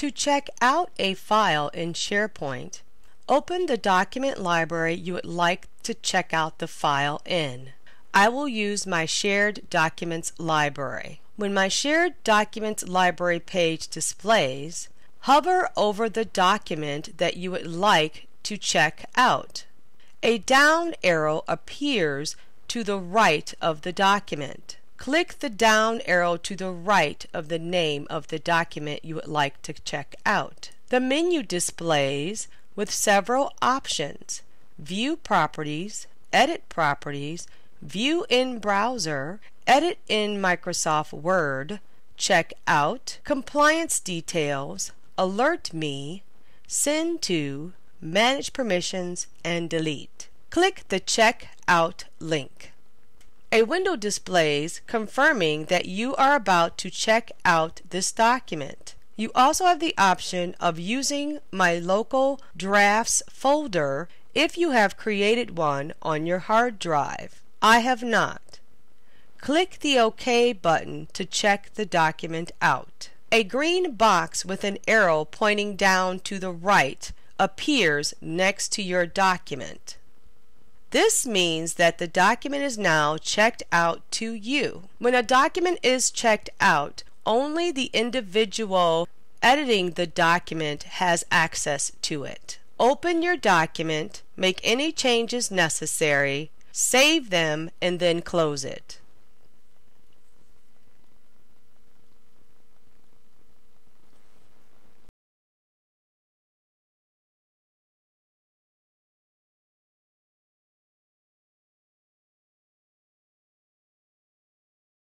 To check out a file in SharePoint, open the document library you would like to check out the file in. I will use my Shared Documents library. When my Shared Documents library page displays, hover over the document that you would like to check out. A down arrow appears to the right of the document. Click the down arrow to the right of the name of the document you would like to check out. The menu displays with several options: View Properties, Edit Properties, View in Browser, Edit in Microsoft Word, Check Out, Compliance Details, Alert Me, Send To, Manage Permissions, and Delete. Click the Check Out link. A window displays confirming that you are about to check out this document. You also have the option of using My Local Drafts folder if you have created one on your hard drive. I have not. Click the OK button to check the document out. A green box with an arrow pointing down to the right appears next to your document. This means that the document is now checked out to you. When a document is checked out, only the individual editing the document has access to it. Open your document, make any changes necessary, save them, and then close it.